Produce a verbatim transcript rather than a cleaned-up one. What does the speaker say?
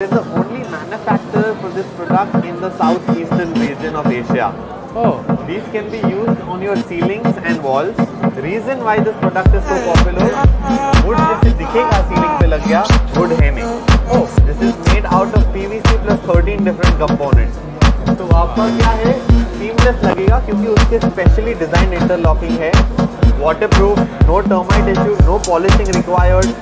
It's the only manufacturer for this product in the southeastern region of Asia. Oh. These can be used on your ceilings and walls. Reason why this product is so popular, wood जैसे दिखेगा ceiling पे लग गया, wood है में. Oh. This is made out of P V C plus thirteen different components. तो आपका क्या है? Seamless लगेगा क्योंकि उसके specially designed interlocking है. Waterproof, no termite issue, no polishing required.